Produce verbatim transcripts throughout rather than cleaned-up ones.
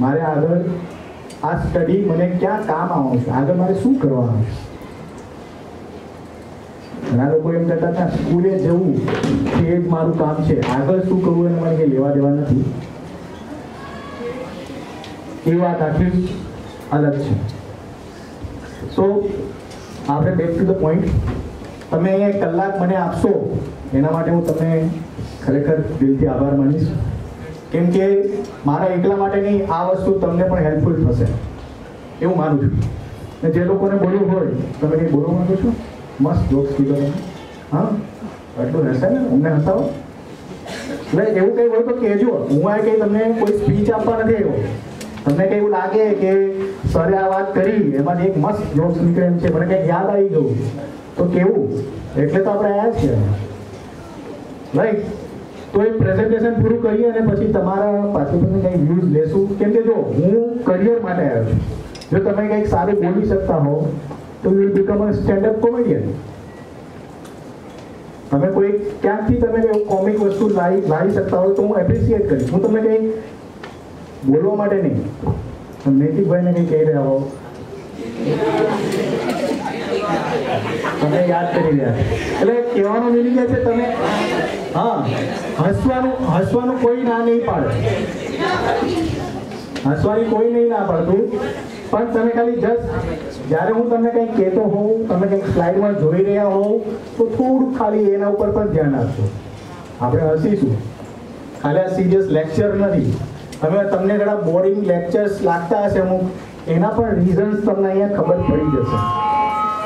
मारे आगे आ स्टडी मने क्या काम आवशे, आगे मारे शुं करवा आवशे। घणा लोको एम कहेता था स्कूले जवुं ते ज मारुं काम छे, आगे शुं करवुं एने मने लेवा देवा नथी। ए वात आखी अलग छे। सो आपणे बेक टू ध पॉइंट, तमे कलाक मने आपशो एना माटे हुं तमने खरेखर दिलथी आभार मानीश, केम के मारा एकला माटे नहीं, आ वस्तु तमने पण हेल्पफुल थशे एवुं मानु छुं। ने जे लोकोने बोलवुं होय तमे कंई बोलवा मांगो छो, मस्त जोक्स कीधो तमे, हां એટલું રહેશે ને, અમને હસાવો એટલે એવું કંઈ હોય તો કહેજો। હું આ કંઈ તમને કોઈ સ્પીચ આપવા નથી આવ્યો, તમને કંઈ એવું લાગે કે સરે આ વાત કરી એમાં એક મસ્ત જોક્સ નીકળે એમ છે, મને કંઈક યાદ આવી ગયું તો કેવું, એટલે તો આપણે આવ્યા છીએ રાઈટ। तो एक प्रेजेंटेशन पूरु करिए અને પછી તમારા પાસેથી કંઈ વ્યૂઝ લેશું, કેમ કે જો હું કરિયર માટે આવ્યો છું, જો તમે કંઈક સારું બોલી શકતા હો તો you become a stand up comedian. તમે કોઈ ક્યાંથી તમે કોમિક વસ્તુ લાવી લાવી શકતા હો તો હું એપ્રિશિએટ કરીશ। હું તમને કંઈ બોલવા માટે નહીં, નૈતિકભાઈને કંઈ કહી રહ્યા હો તમને યાદ કરી રહ્યા, એટલે કહેવાનું મિલી ગયા છે તમે। हाँ हसवानू हसवानू कोई ना नहीं पड़े, हसवानी कोई नहीं ना पड़तू, पर तमे खाली जस्ट जारे हूँ तमने कहीं कहते हो, तमने कहीं स्लाइड में जोई रहा हो तो थोड़ू खाली एना ऊपर पर ध्यान आपशो। आपणे हसीशू, खाली आ सीरियस लेक्चर नहीं। हवे तमने घणा बोरिंग लेक्चर्स लगता हशे अमुक, एना पर रीजन्स तमने अहींया खबर पड़ी जशे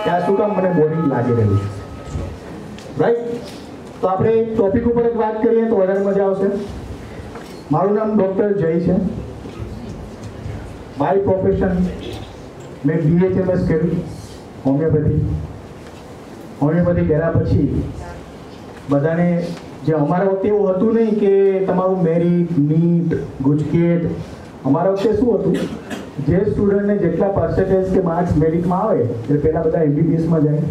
कि आ शुं काम मने बोरिंग लागी रह्युं छे राइट। तो आपणे टॉपिक ऊपर एक बात करिए तो वधारे मजा आवशे। मारुं नाम डॉक्टर जय छे, बाय प्रोफेशन मैं बीएचएमएस करी होमियोपैथी। होमियोपैथी कर्या पछी बधाने जे अमारा वखते एवुं हतुं नहीं कि तमारुं मेरिट नीट गुजकेट, अमारा वखते शुं हतुं जे स्टुडंटने जेटला पर्सेंटेज के मार्क्स मेरिटमां आवे એટલે પહેલા બધા एमबीबीएस માં જાય,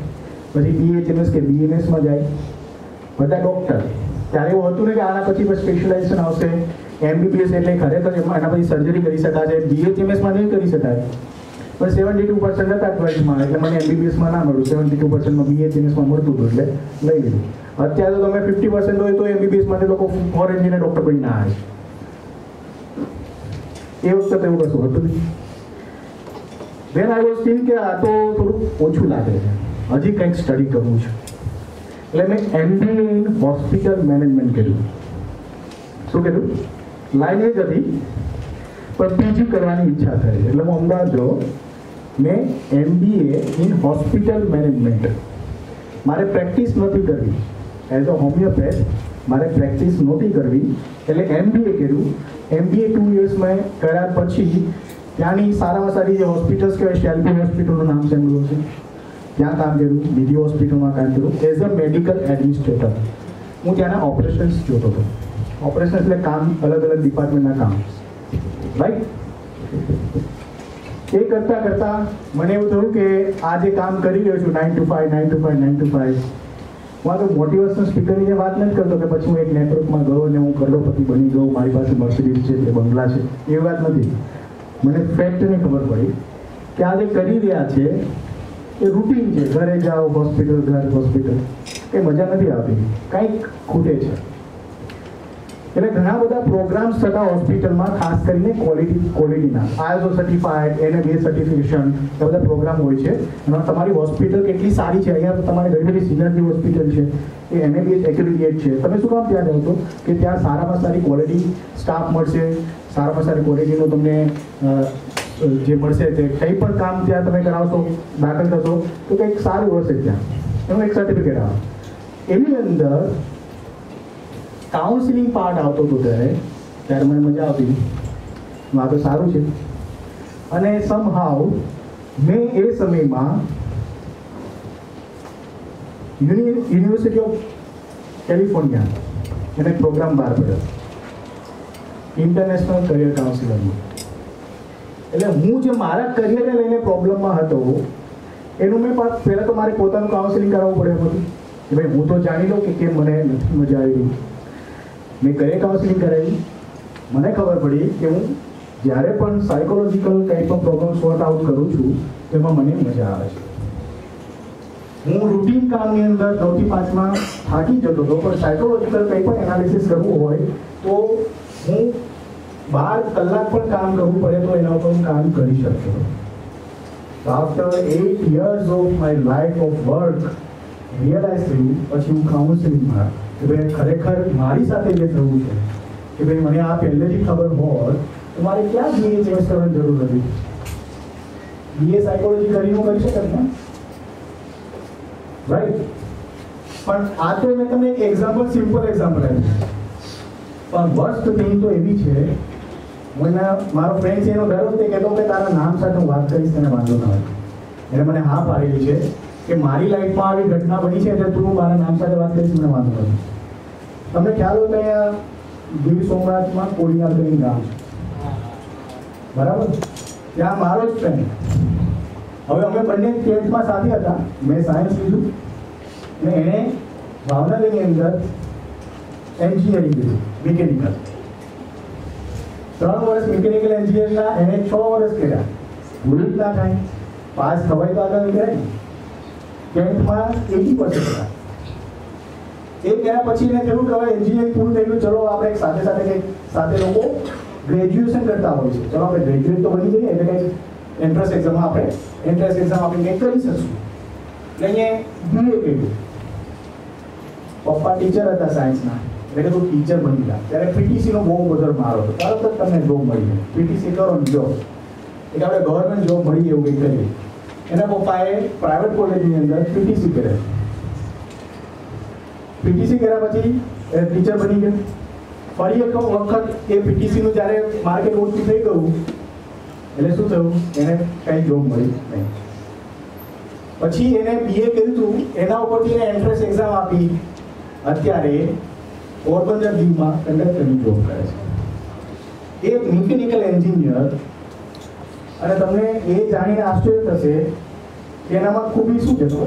પછી बीएचएमएस કે बीएमएस માં જાય બધા ડોક્ટર। ત્યારે એવું હતું ને કે આના પછી બસ સ્પેશિયલાઇઝેશન આવશે, એમબીબીએસ એટલે ખરેખર એના પછી સર્જરી કરી શકાશે, બીએચએમએસમાં નહીં કરી શકાય। પણ સેવન્ટી ટુ પર્સન્ટ હતા ટ્વેલ્થમાં, એટલે મને એમબીબીએસમાં ના મળ્યું, સેવન્ટી ટુ પર્સન્ટમાં બીએચએમએસમાં મળતું હતું એટલે લઈ લીધું। અત્યારે તો તમે ફિફ્ટી પર્સન્ટ હોય તો એમબીબીએસ માટે લોકો ફોરેન જઈને ડૉક્ટર બની ના આવે છે, એ વખતે એવું કશું હતું નહીં। વેન આઈ વોઝ થિંક કે આ તો થોડુંક ઓછું લાગે છે, હજી કંઈક સ્ટડી કરવું છે એટલે મેં એમબીએ ઇન હોસ્પિટલ મેનેજમેન્ટ કર્યું। શું કર્યું? લાઈન એ જ હતી પણ પીજી કરવાની ઈચ્છા થઈ, એટલે હું અમદાવાદ જો મેં એમબીએ ઇન હોસ્પિટલ મેનેજમેન્ટ। મારે પ્રેક્ટિસ નહોતી કરવી એઝ અ હોમિયોપેથ, મારે પ્રેક્ટિસ નહોતી કરવી એટલે એમબીએ કર્યું। એમબીએ ટુ યર્સમાં કર્યા પછી ત્યાંની સારામાં સારી જે હોસ્પિટલ્સ કહેવાય, શેલ્બી હોસ્પિટલનું નામ સાંભળ્યું છે, ત્યાં કામ કર્યું, બીજી હોસ્પિટલમાં કામ કર્યું એઝ અ મેડિકલ એડમિનિસ્ટ્રેટર। હું ત્યાંના ઓપરેશન્સ જોતો હતો, ઓપરેશન એટલે કામ, અલગ અલગ ડિપાર્ટમેન્ટના કામ રાઈટ। એ કરતાં કરતાં મને એવું થયું કે આ જે કામ કરી રહ્યો છું nine to five nine to five nine to five હું આ તો મોટિવેશનલ સ્પીકરની જે વાત નથી કરતો કે પછી હું એક નેટવર્કમાં ગયો અને હું કરોડપતિ બની ગયો, મારી પાસે મર્સિડીઝ છે કે બંગલા છે, એ વાત નથી। મને ફેક્ટની ખબર પડી કે આ જે કરી રહ્યા છે એ રૂટીન છે, ઘરે જાઓ હોસ્પિટલ ઘર હોસ્પિટલ, એ મજા નથી આવતી, કંઈક ખૂટે છે। એટલે ઘણા બધા પ્રોગ્રામ્સ થતા હોસ્પિટલમાં, ખાસ કરીને ક્વોલિટી ક્વોલિટીના આઈએસઓ સર્ટિફાઈડ એનએબીએ સર્ટિફિકેશન એ બધા પ્રોગ્રામ હોય છે, એમાં તમારી હોસ્પિટલ કેટલી સારી છે, અહીંયા તમારી ઘણી બધી સિનર્જી હોસ્પિટલ છે એ એનએબીએ એક્રેડિટેડ છે, તમે શું કામ ત્યાં જાઓ છો કે ત્યાં સારામાં સારી ક્વોલિટી સ્ટાફ મળશે, સારામાં સારી ક્વોલિટીનું તમને જે મળશે તે કંઈ પણ કામ ત્યાં તમે કરાવશો દાખલ થશો તો કંઈક સારું હશે ત્યાં, એનું એક સર્ટિફિકેટ આવે। એની અંદર કાઉન્સિલિંગ પાર્ટ આવતો હતો ત્યારે ત્યારે મને મજા આવતી, આ તો સારું છે। અને સમહાવ મેં એ સમયમાં યુનિ યુનિવર્સિટી ઓફ કેલિફોર્નિયા એને પ્રોગ્રામ બહાર પડ્યો ઇન્ટરનેશનલ કરિયર કાઉન્સિલરનો, એટલે હું જે મારા કરિયરને લઈને પ્રોબ્લેમમાં હતો એનું મેં પહેલાં તો મારે પોતાનું કાઉન્સેલિંગ કરાવવું પડ્યું હતું કે ભાઈ હું તો જાણી લઉં કે કેમ મને નથી મજા આવી રહી। મેં કરિયર કાઉન્સેલિંગ કરાવી, મને ખબર પડી કે હું જ્યારે પણ સાયકોલોજિકલ કંઈ પણ પ્રોબ્લેમ સોર્ટ આઉટ કરું છું તેમાં મને મજા આવે છે. હું રૂટીન કામની અંદર નવથી પાંચમાં થાકી જતો હતો, પણ સાયકોલોજિકલ કંઈ પણ એનાલિસિસ કરવું હોય તો હું બાર કલાક પણ કામ કરવું પડે તો એના ઉપર હું કામ કરી શકતો. After eight years of my life of work, realize થયું પછી હું કાઉન્સેલિંગમાં કે ભાઈ ખરેખર મારી સાથે જે થયું છે કે ભાઈ મને આ પહેલેથી ખબર હોત तुम्हारे क्या बीए चेंज करने जरूर लगी. बीए साइकोलॉजी करीनो कर से करना राइट. पर आते मैं તમને એક एग्जांपल सिंपल एग्जांपल है. पर वर्स्ट थिंग तो એવી છે મને મારો ફ્રેન્ડ એનો ડર હતો કે તો કે તારા નામ સાથે હું વાત કરીશ તને વાંધો ન આવે. એને મને હા પાડેલી છે કે મારી લાઈફમાં આવી ઘટના બની છે એટલે તું મારા નામ સાથે વાત કરીશ મને વાંધો ન આવે. તમને ખ્યાલ હોય કે આ દીવ સોમનાથમાં કોળીનાર કરીને ગામ છે बराबर ત્યાં મારો જ ફ્રેન્ડ. હવે અમે બંને ટેન્થમાં સાથે હતા, મેં સાયન્સ લીધું અને એણે ભાવનગરની અંદર એન્જિનિયરિંગ લીધું મિકેનિકલ. ત્રણ વર્ષ મિકેનિકલ એન્જિનિયરના એને છ વર્ષ કર્યા. ભૂલ ના થાય, પાસ થવાય તો આગળ નીકળાય ને. ટેન્થમાં એટી પર્સન્ટ હતા. એ ગયા પછી એને કહ્યું કે હવે એન્જિનિયરિંગ પૂરું થઈ ગયું, ચલો આપણે સાથે સાથે કંઈક સાથે લોકો ग्रेजुएशन करता हो छे. चलो આપણે ગ્રેજ્યુએટ તો બની જઈએ એટલે કે એન્ટ્રન્સ એક્ઝામ આપણે એન્ટ્રન્સ એક્ઝામ આપણે કંઈક કરી શકશું. એટલે અહીંયા બીએ કર્યું. પપ્પા ટીચર હતા સાયન્સના એટલે કે તું ટીચર બની જા. ત્યારે પીટીસીનો બહુ બધો મારો હતો, તરત જ તમને જોબ મળી. પીટીસી કરો ને જોબ એટલે આપણે ગવર્મેન્ટ જોબ મળી એવું કંઈક કરીએ. એના પપ્પાએ પ્રાઇવેટ કોલેજની અંદર પીટીસી કર્યા. પીટીસી કર્યા પછી એ ટીચર બની ગયા. ફરી એક વખત એ પીટીસીનું જ્યારે માર્કેટ ઓછી થઈ ગયું એટલે શું થયું, એને કંઈ જોબ મળી નહીં. પછી એને બીએ કર્યું, એના ઉપરથી એને એન્ટ્રન્સ એક્ઝામ આપી, અત્યારે પોરબંદર દીવમાં કંડક્ટરની જોબ કરે છે. એક મિકેનિકલ એન્જિનિયર. અને તમને એ જાણીને આશ્ચર્ય થશે કે એનામાં ખૂબી શું છે. તો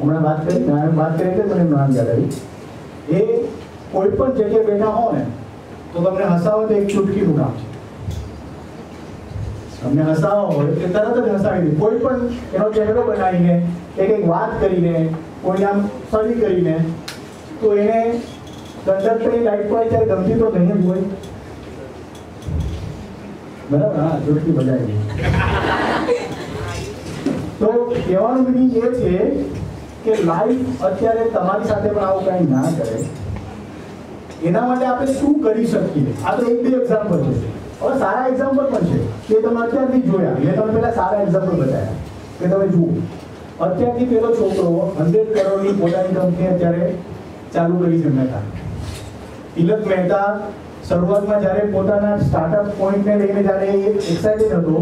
હમણાં વાત કરી વાત કરી એટલે મને નામ યાદ આવી. એ कोई पण जगह बैठा हो ने तो तुमने हसाओ तो एक चुटकी नु काम छे. हमने हसाओ हो के तरत ज हसाई दे. कोई पण एनो चेहरो बनाईने एक एक बात करीने कोई आम सड़ी करीने तो एने कंडक्टरी लाइफ पर चार गमती तो नहीं होई बराबर. हां चुटकी बजाई तो केवानो भी ये छे के लाइफ અત્યારે તમારી સાથે પણ આવું કાઈ ના કરે એના માટે આપણે શું કરી શકીએ. આ તો એક બે એક્ઝામ્પલ છે, હવે સારા એક્ઝામ્પલ પણ છે કે તમે અત્યારથી જોયા. મેં તમને પહેલાં સારા એક્ઝામ્પલ બતાવ્યા કે તમે જુઓ અત્યારથી પેલો છોકરો હંડ્રેડ કરોડની પોતાની કંપની અત્યારે ચાલુ કરી છે. મહેતા તિલક મહેતા શરૂઆતમાં જ્યારે પોતાના સ્ટાર્ટઅપ પોઈન્ટને લઈને જ્યારે એ એક્સાઇટેડ હતો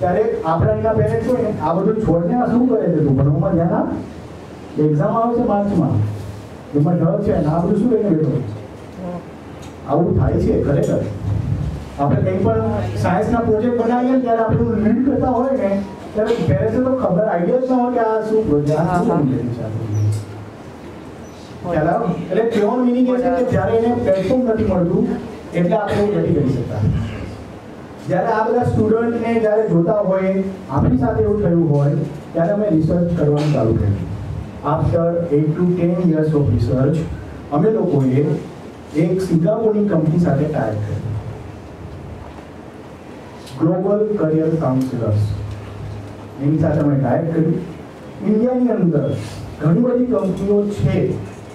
ત્યારે આપણા એના પેરેન્ટ્સ હોય ને આ બધું છોડને શું કરે છે, તું ભણવામાં ધ્યાન આપ, એક્ઝામ આવે છે માર્ચમાં એમાં ડર છે ને આ બધું શું લઈને બેઠો. આવું થાય છે ખરેખર. આપણે કંઈ પણ સાયન્સના પ્રોજેક્ટ બનાવીએ ત્યારે આપણે લીડ કરતા હોય ને ત્યારે પેરેન્ટ્સને તો ખબર આઈડિયા જ ન હોય કે આ શું પ્રોજેક્ટ છે. એટલે કેવો મિનિંગ એ છે કે જ્યારે એને પ્લેટફોર્મ નથી મળતું એટલે આપણે એવું નથી કરી શકતા. જ્યારે આ બધા સ્ટુડન્ટને જ્યારે જોતા હોય આપણી સાથે એવું થયું હોય ત્યારે અમે રિસર્ચ કરવાનું ચાલુ કર્યું. After eight two ten years of research અમે લોકોએ एक सिंगापुरनी कंपनी साथे टाई करी. ग्लोबल करियर काउंसिलर्स एनी साथे मैं टाई करी. इंडिया ની અંદર ઘણી બધી કંપનીઓ છે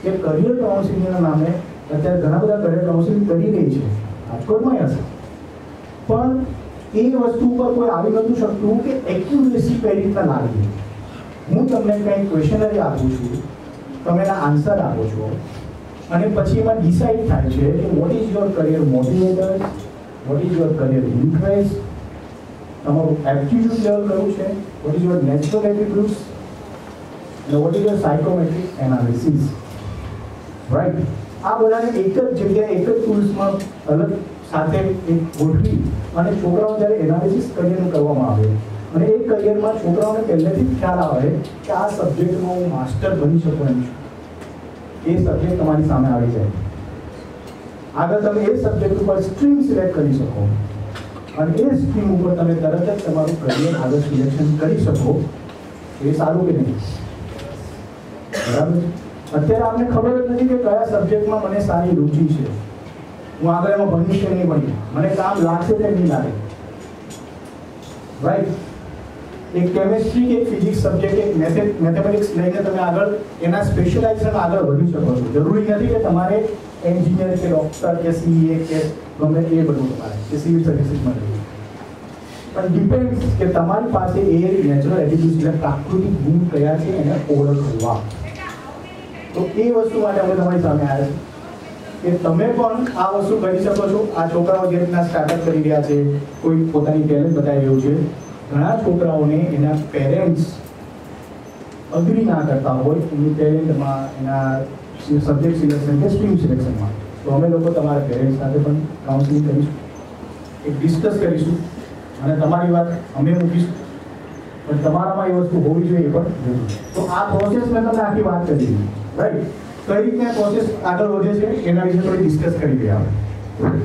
જે કરિયર કાઉન્સિલિંગના નામે અત્યારે ઘણા બધા કરિયર કાઉન્સિલિંગ કરી રહી છે. આજકોટમાં હશે પણ એ વસ્તુ પર કોઈ આવી નહોતું શકતું કે એક્યુરેસી કઈ રીતના લાગે. હું તમને કંઈક ક્વેશ્ચનરી આપું છું, તમે એના આન્સર આપો છો અને પછી એમાં ડિસાઇડ થાય છે કે what is your career motivator, what is your career interest, તમારું એપ્ટિટ્યૂડ લેવલ કયું છે, what is your natural aptitudes અને what is your psychometric analysis right. આ બધાને એક જ જગ્યાએ એક જ ટૂલ્સમાં અલગ સાથે એક ગોઠવી અને છોકરાઓ જ્યારે એનાલિસિસ કરિયરનું કરવામાં આવે અને એ કરિયરમાં છોકરાઓને પહેલેથી જ ખ્યાલ આવે કે આ સબ્જેક્ટમાં હું માસ્ટર બની શકું એમ છું. એ સબ્જેક્ટ તમારી સામે આવી જાય, આગળ તમે એ સબ્જેક્ટ ઉપર સ્ટ્રીમ સિલેક્ટ કરી શકો. અને એ સ્કીમ ઉપર તમે તરત જ તમારું કરિયર આગળ સિલેક્શન કરી શકો એ સારું કે નહીં, બરાબર? અત્યારે આપણે ખબર જ નથી કે કયા સબ્જેક્ટમાં મને સારી રુચિ છે, હું આગળ એમાં ભણીશ કે નહીં ભણીશ, મને કામ લાગશે કે નહીં લાગે, રાઈટ? एक केमिस्ट्री के फिजिक्स सब्जेक्ट एक मैथ मैथमेटिक्स लेके તમે આગળ એના સ્પેશિયલાઇઝેશન આગળ વધી શકો છો। જરૂરી નથી કે તમારે એન્જિનિયર કે ડોક્ટર કે સીએ કે ગમે તે બનવું તમારે કે સિવિલ સર્વિસમાં જવું, પણ ડિપેન્ડ્સ કે તમારી પાસે એ નેચરલ એબિલિટી પ્રાકૃતિક ગુણ કયા છે એને ઓળખવા। તો એ વસ્તુ માટે અમે તમારી સામે આવ્યા છીએ કે તમે પણ આ વસ્તુ કરી શકો છો। આ છોકરાઓ જે રીતના સ્ટાર્ટઅપ કરી રહ્યા છે, કોઈ પોતાની ટેલેન્ટ બતાવી રહ્યું છે, ઘણા છોકરાઓને એના પેરેન્ટ્સ અગ્રી ના કરતા હોય એની પેરેન્ટમાં એના સબ્જેક્ટ સિલેક્શન કે સ્ટ્રીમ સિલેક્શનમાં, તો અમે લોકો તમારા પેરેન્ટ્સ સાથે પણ કાઉન્સિલિંગ કરીશું, એક ડિસ્કસ કરીશું અને તમારી વાત અમે મૂકીશું, પણ તમારામાં એ વસ્તુ હોવી જોઈએ પણ જરૂરી। તો આ પ્રોસેસ મેં તમને આખી વાત કરી દીધી, રાઈટ? કઈ રીતના પ્રોસેસ આગળ વધે છે એના વિશે થોડી ડિસ્કસ કરી દઈએ આપણે।